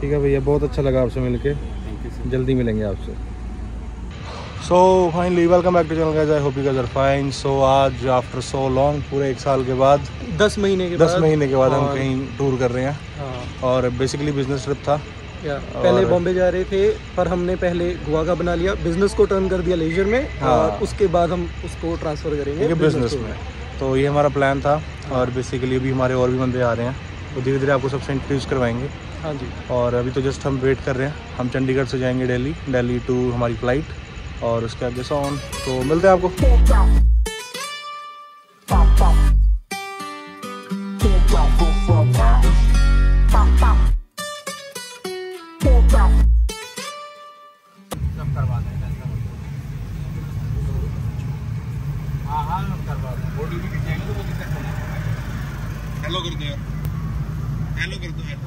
ठीक है भैया, बहुत अच्छा लगा आपसे मिलके, जल्दी मिलेंगे आपसे। So finally welcome back to channel guys, I hope you guys are fine. So आज आफ्टर सो लॉन्ग, पूरे एक साल के बाद, 10 महीने के बाद हम कहीं टूर कर रहे हैं। और बेसिकली बिजनेस ट्रिप था। पहले बॉम्बे जा रहे थे, पर हमने पहले गोवा का बना लिया, बिजनेस को टर्न कर दिया लेजर में, और उसके बाद हम उसको ट्रांसफर करेंगे बिजनेस में। तो ये हमारा प्लान था। और बेसिकली अभी हमारे और भी बंदे आ रहे हैं, तो धीरे धीरे आपको सबसे इंट्रोड्यूस करवाएंगे। हाँ जी। और अभी तो जस्ट हम वेट कर रहे हैं, हम चंडीगढ़ से जाएंगे दिल्ली, दिल्ली टू हमारी फ़्लाइट, और उसके आगे सॉन। तो मिलते हैं आपको। हेलो कर दो यार, हेलो कर दो यार।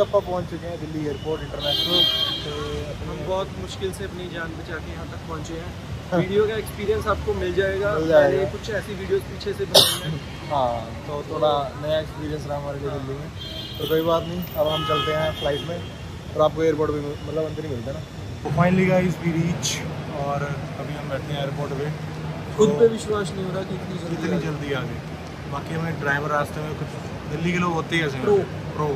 आप पहुंच चुके हैं दिल्ली एयरपोर्ट इंटरनेशनल। तो हम बहुत मुश्किल से अपनी जान बचा के यहाँ तक पहुँचे हैं। वीडियो का एक्सपीरियंस आपको मिल जाएगा, कुछ ऐसी वीडियोस पीछे से बनाए हैं। हाँ, तो थोड़ा नया एक्सपीरियंस रहा हमारे लिए दिल्ली में। तो कोई बात नहीं, अब हम चलते हैं फ्लाइट में, और आपको एयरपोर्ट भी मतलब अंदर ही मिलता है ना। तो फाइनली गाइस वी रीच, और अभी हम बैठे हैं एयरपोर्ट पर। खुद पर विश्वास नहीं हो रहा कि इतनी जल्दी आ गए। बाकी हमें ड्राइवर रास्ते में कुछ दिल्ली के लोग होते हैं प्रो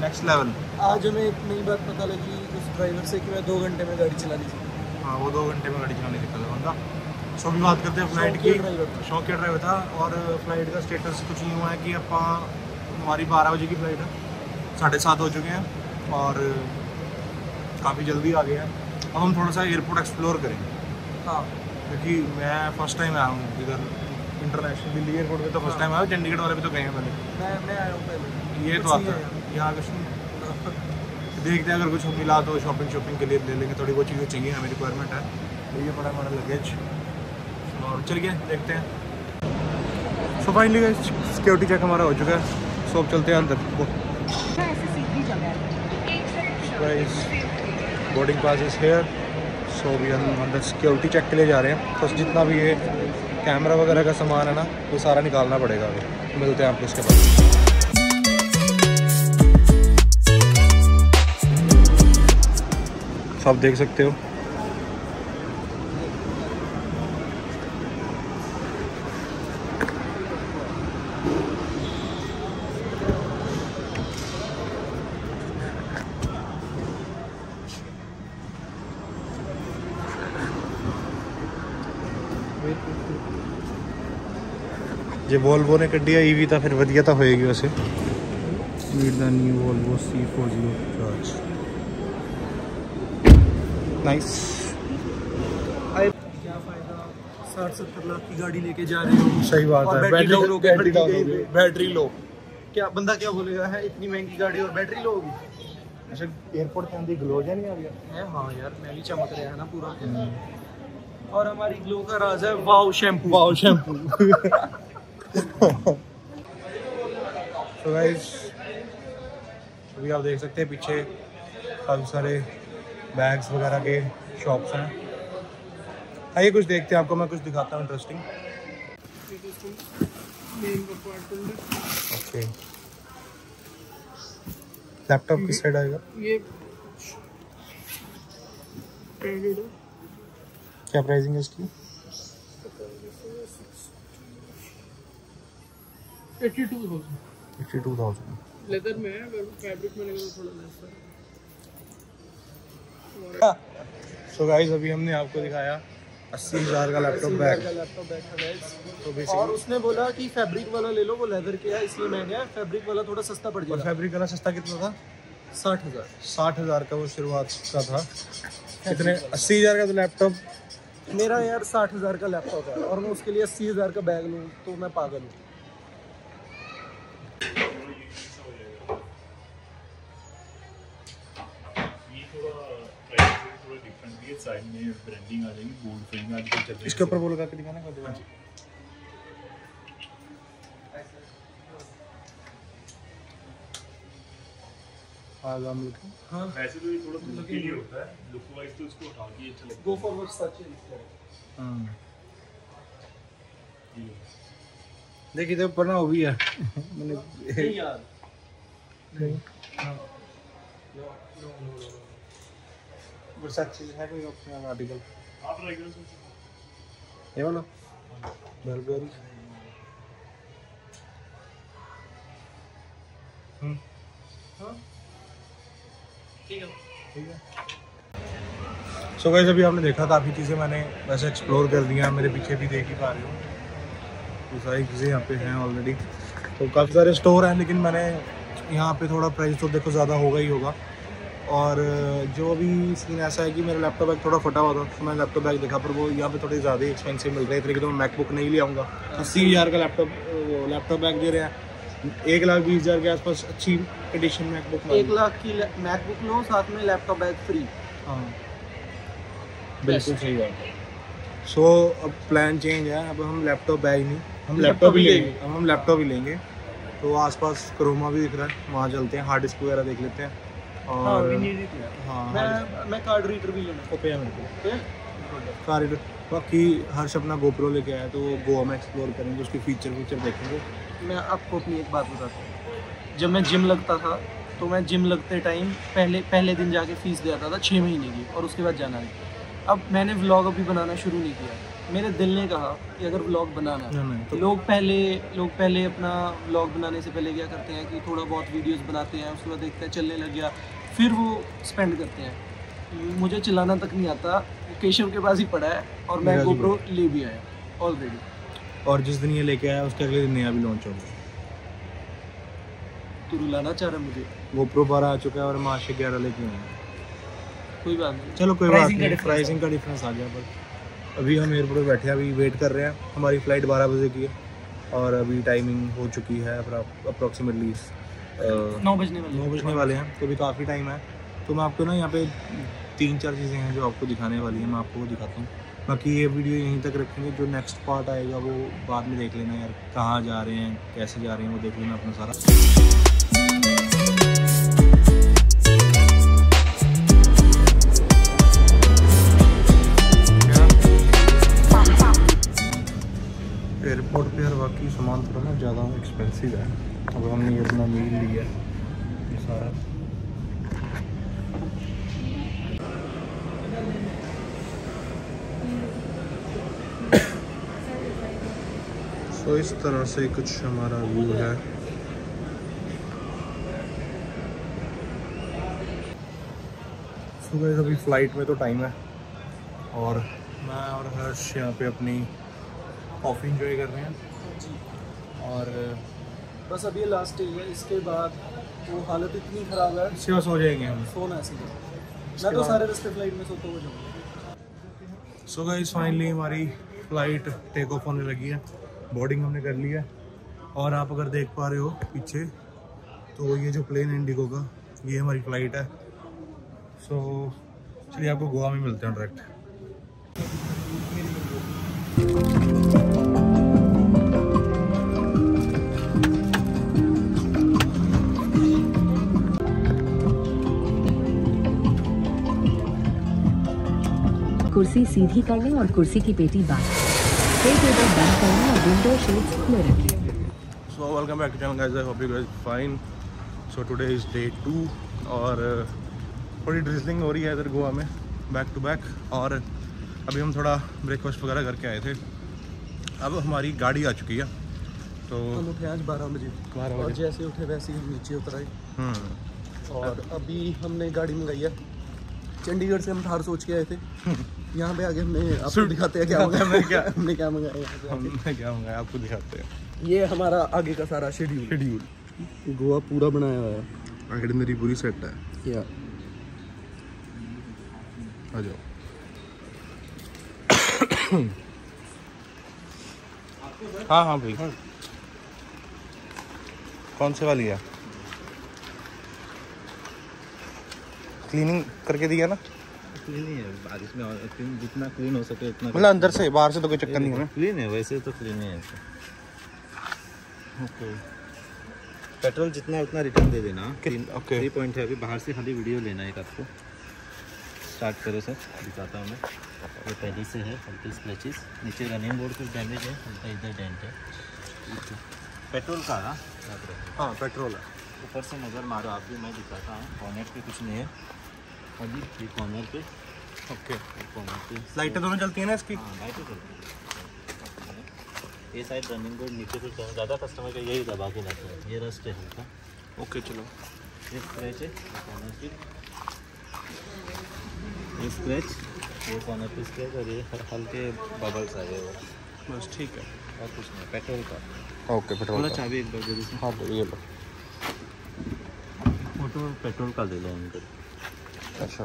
नेक्स्ट लेवल। आज हमें एक नई बात पता लगी उस ड्राइवर से कि मैं 2 घंटे में गाड़ी चला दी। हाँ, वो 2 घंटे में गाड़ी चलाने निकल बंदा। सो अभी बात करते हैं फ्लाइट की। शौकिया ड्राइवर था, और फ्लाइट का स्टेटस कुछ नहीं हुआ है कि अपा हमारी 12 बजे की फ्लाइट है, 7:30 हो चुके हैं, और काफ़ी जल्दी आ गए हैं। अब हम थोड़ा सा एयरपोर्ट एक्सप्लोर करेंगे। हाँ, क्योंकि मैं फर्स्ट टाइम आया हूँ इधर इंटरनेशनल दिल्ली एयरपोर्ट पे। तो फर्स्ट टाइम आया, चंडीगढ़ वाले भी तो गए हैं पहले। मैं आया हूँ पहले, ये तो आता है यहाँ कुछ नहीं। देखते हैं अगर कुछ मिला तो शॉपिंग के लिए ले लेंगे, थोड़ी वो चीज़ें चाहिए हमें, रिक्वायरमेंट है। तो ये पड़ा हमारा लगेज, और चलिए देखते हैं। सो फाइनली सिक्योरिटी चेक हमारा हो चुका है, सो अब चलते हैं अंदर। Boarding pass is here. So भी हम अंदर सिक्योरिटी चेक के लिए जा रहे हैं, तो जितना भी ये कैमरा वगैरह का सामान है ना, वो सारा निकालना पड़ेगा। अभी मिलते हैं आपको इसके बाद। आप देख सकते हो जो वोल्वो ने कड्डी ईवी तो फिर वधिया तो होएगी वैसे। New Volvo C40 nice. क्या फायदा 60-70 लाख की गाड़ी लेके जा रहे हो। सही बात है, बैटरी लो। क्या बंदा क्या बोलेगा, है इतनी महंगी गाड़ी और बैटरी लो होगी। अच्छा, एयरपोर्ट के अंदर ग्लो है नहीं आ गया है। हाँ यार, मैं भी चमक रहा है ना पूरा। और हमारी ग्लो का राज है वाओ शैम्पू, वाओ शैम्पू। तो गाइस अभी आप देख सकते हैं पीछे काफी सारे बैग्स वगैरह के शॉप्स हैं। आइए कुछ देखते हैं, आपको मैं कुछ दिखाता हूँ इंटरेस्टिंग। ओके, लैपटॉप किस साइड आएगा? ये क्या प्राइसिंग है इसकी? 82,000। लेदर में है, फैब्रिक में थोड़ा लेस है। सो गाइस अभी हमने आपको दिखाया 80,000 का लैपटॉप बैग। तो बेसिकली और उसने बोला कि फैब्रिक वाला ले लो, वो लेदर के है इसलिए महंगा है, फैब्रिक वाला थोड़ा सस्ता पड़ जाएगा। फैब्रिक वाला सस्ता कितना था? 60,000 का वो शुरुआत का था। कितने? 80,000 का तो लैपटॉप। मेरा यार 60,000 का लैपटॉप है, और मैं उसके लिए 80,000 का बैग लूँ तो मैं पागल हूँ। साइड में ब्रांडिंग आ जाएगी, गोल्ड फिलिंग आ जाएगी। इसके ऊपर बोल करके दिखाना कर दो। देखिए तो बना हो भी है नहीं यार नहीं बस सच्ची है कोई अपना आर्टिकल आप रेगुलर ये वाला बर्गर हां ठीक है ठीक है। सो गाइस अभी आपने देखा काफ़ी चीज़ें मैंने वैसे एक्सप्लोर कर दी हैं, मेरे पीछे भी देख ही पा रहे हो तो सारी चीज़ें यहाँ पे हैं ऑलरेडी। तो काफ़ी सारे स्टोर हैं लेकिन मैंने यहाँ पे थोड़ा प्राइस तो देखो ज़्यादा होगा ही होगा। और जो भी सीन ऐसा है कि मेरा लैपटॉप बैग थोड़ा फटा हुआ था तो मैंने लैपटॉप बैग देखा पर वो यहाँ पर थोड़े ज़्यादा ही एक्सपेंसिव मिल रहे हैं, इतने की तो मैं मैकबुक नहीं ले आऊँगा। 80,000 का लैपटॉप बैग दे रहे हैं, 1,20,000 के आसपास अच्छी कंडीशन मैकबुक, 1 लाख की मैकबुक लो साथ में लैपटॉप बैग फ्री। हाँ बिल्कुल सही बात है। सो अब प्लान चेंज है, अब हम लैपटॉप बैग नहीं हम लैपटॉप ही लेंगे, अब हम लैपटॉप ही लेंगे। तो आसपास क्रोमा भी दिख रहा है, वहाँ चलते हैं, हार्ड डिस्क वगैरह देख लेते हैं। और मैं कार्ड रीडर भी लेना ओके है कार्ड रीडर। बाकी हर्ष अपना गोप्रो लेके आया तो गोवा में एक्सप्लोर करेंगे, उसके फीचर देखेंगे। मैं आपको अपनी एक बात बताता हूँ, जब मैं जिम लगता था तो मैं जिम लगते टाइम पहले दिन जाके फीस दे आता था 6 महीने की और उसके बाद जाना नहीं। अब मैंने व्लॉग अभी बनाना शुरू नहीं किया, मेरे दिल ने कहा कि अगर व्लॉग बनाना है तो लोग पहले अपना व्लॉग बनाने से पहले क्या करते हैं कि थोड़ा बहुत वीडियोस बनाते हैं, उसके बाद देखते हैं चलने लग गया फिर वो स्पेंड करते हैं। मुझे चलाना तक नहीं आता, केशव के पास ही पड़ा है और मैं गोप्रो ले भी आया ऑलरेडी। और जिस दिन ये लेके आया उसके अगले दिन नया भी लॉन्च हो गया। तो रुलाना चाह रहा मुझे, गोप्रो 12 आ चुका है और मैं 11 लेके आया। कोई बात नहीं, चलो कोई बात नहीं, प्राइसिंग का डिफरेंस आ गया। पर अभी हम एयरपोर्ट पर बैठे हैं, अभी वेट कर रहे हैं, हमारी फ़्लाइट 12 बजे की है और अभी टाइमिंग हो चुकी है अप्रॉक्सीमेटली 9 बजने वाले हैं तो अभी काफ़ी टाइम है। तो मैं आपको ना यहाँ पे 3-4 चीज़ें हैं जो आपको दिखाने वाली हैं, मैं आपको वो दिखाता हूँ। बाकी ये वीडियो यहीं तक रखेंगे, जो नेक्स्ट पार्ट आएगा वो बाद में देख लेना यार, कहाँ जा रहे हैं कैसे जा रहे हैं वो देख लेना अपना सारा। एयरपोर्ट पे हर बाकी सामान थोड़ा ना ज़्यादा एक्सपेंसिव है। अब हमने ये अपना मील लिया ये सारा। सो इस तरह से कुछ हमारा व्यू है। सुबह अभी फ्लाइट में तो टाइम है और मैं और हर्ष यहाँ पे अपनी कॉफ़ी इंजॉय कर रहे हैं और बस अभी लास्ट डे है, इसके बाद वो हालत इतनी ख़राब है सिवा सो जाएंगे हम, सोना ऐसे मैं तो सारे रास्ते फ्लाइट में सोता हो जाऊँगा। सो गाइस फाइनली हमारी फ़्लाइट टेक ऑफ होने लगी है, बोर्डिंग हमने कर ली है और आप अगर देख पा रहे हो पीछे तो ये जो प्लेन इंडिगो का ये हमारी फ़्लाइट है। सो चलिए आपको गोवा में मिलते हैं डायरेक्ट। कुर्सी सीधी करने और कुर्सी की पेटी बंद करने और विंडो शेड्स खुले रखें। So welcome back to channel guys, I hope you guys fine. So today is day 2 और थोड़ी ड्रिजलिंग हो रही है इधर गोवा में बैक टू बैक। और अभी हम थोड़ा ब्रेकफास्ट वगैरह करके आए थे, अब हमारी गाड़ी आ चुकी है तो हम उठे आज 12 बजे और जैसे उठे वैसे ही नीचे उतर आए। और अभी हमने गाड़ी मंगाई है, चंडीगढ़ से हम थार सोच के आए थे, यहाँ पे आगे हमने आपको दिखाते हैं क्या मंगाया हमने आपको दिखाते हैं। ये हमारा आगे का सारा शेड्यूल गोवा पूरा बनाया हुआ है, आइड मेरी पूरी सेट है या आ जाओ। हाँ हाँ भाई कौन से वाली है, क्लीनिंग करके दिया ना, क्लीनिंग है बारिश में और जितना क्लीन हो सके उतना, मतलब अंदर से बाहर से तो कोई चक्कर नहीं है, क्लीन है वैसे तो क्लीन है। ओके पेट्रोल जितना उतना रिटर्न दे देना। ओके 3 पॉइंट है अभी, बाहर से खाली वीडियो लेना है आपको। स्टार्ट करो सर, दिखाता हूँ मैं। ये पहले से है हल्के स्क्रैचेस, नीचे रनिंग बोर्ड कुछ डैमेज है, हल्का इधर डेंट है। पेट्रोल का ना? हाँ पेट्रोल है। ऊपर से नज़र मारो आप भी, मैं दिखाता हूँ। कॉर्नर पे कुछ नहीं है अभी, ये कॉर्नर पे। ओके कॉर्नर पे लाइटें दोनों चलती है ना इसकी? हाँ लाइटें चलती है। ये साइड रनिंग बोर्ड नीचे कुछ ज़्यादा कस्टमर का यही दबा के लाते हैं, ये रस्ट है हल्का। ओके चलो, ये स्क्रैच है कॉर्नर की, ये स्क्रैच, ये कॉर्नर पे स्क्रैच, और ये हल्के बबल्स आ गए। बस ठीक है और कुछ नहीं, पेट्रोल का। ओके पेट्रोल का चाबी एक बार दे दो। हाँ ये लो फोटो, पेट्रोल का दे लो इनको। अच्छा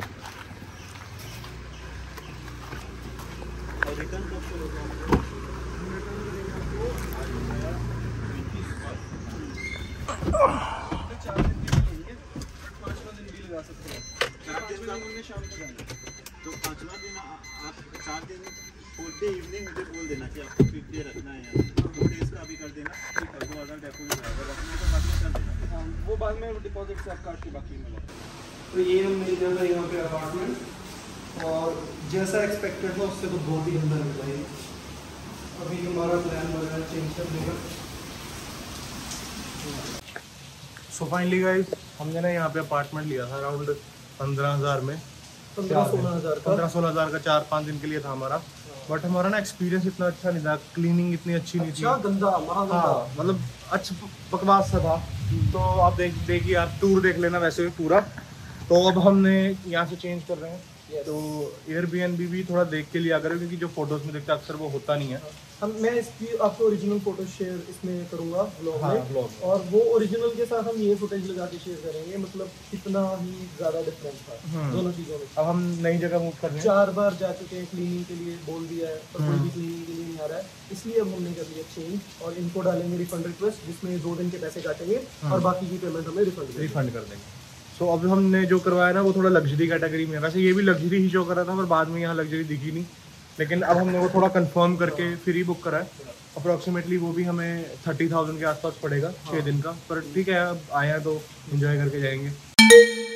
और रिटर्न कब से लोगे? 5 दिन भी लगा सकते हैं, 5 दिन शाम को जाना है तो 5वां दिन आप 4 दिन बोलते इवनिंग मुझे बोल देना कि आपको पिक पे रखना है यार, और 2 डेज पे अभी कर देना कि आपको आधा डेपो में जाएगा, अपने तो बाकी कर देना। हाँ वो बाद में डिपॉजिट से आपका के बाकी मिला। तो ये मिल जाएगा यहाँ पे अपार्टमेंट, और जैसा एक्सपेक्टेड था उससे तो बहुत ही अंदर मिला है। अभी हमारा प्लान वगैरह चेंज कर देगा। सो फाइनली गाइस हमने ना यहाँ पे अपार्टमेंट लिया था अराउंड 15,000 में, 15-16 हज़ार का 4-5 दिन के लिए था हमारा। बट हमारा ना एक्सपीरियंस इतना अच्छा नहीं था, क्लीनिंग इतनी अच्छी नहीं थी, गंदा मतलब अच्छा बकवास सा था। तो आप देखिए, आप टूर देख लेना वैसे भी पूरा। तो अब हमने यहाँ से चेंज कर रहे हैं। तो एयरबीएनबी भी थोड़ा देख के लिया करो, क्योंकि जो फोटोज में देखते हैं अक्सर वो होता नहीं है। मैं इसकी आपको ओरिजिनल फोटो शेयर इसमें करूंगा व्लॉग में, और वो ओरिजिनल के साथ हम ये फुटेज लगा के शेयर करेंगे। मतलब कितना ही ज्यादा डिफरेंस था दोनों चीजों में। अब हम नई जगह मूव कर रहे हैं, 4 बार जा चुके हैं, क्लीनिंग के लिए बोल दिया है पर कोई भी क्लीनिंग के लिए नहीं आ रहा है, इसलिए अब हमने कर लिया चेंज। और इनको डालेंगे रिफंड रिक्वेस्ट, जिसमें 2 दिन के पैसे काटेंगे और बाकी की पेमेंट हमें रिफंड कर देंगे। तो अब हमने जो करवाया ना वो थोड़ा लग्जरी कैटेगरी में, वैसे ये भी लग्जरी ही शो कर रहा था पर बाद में यहाँ लग्जरी दिखी नहीं, लेकिन अब हमने वो थोड़ा कंफर्म करके फिर ही बुक करा है। अप्रॉक्सीमेटली वो भी हमें 30,000 के आसपास पड़ेगा 6 दिन का। पर ठीक है, अब आए हैं तो एंजॉय करके जाएंगे।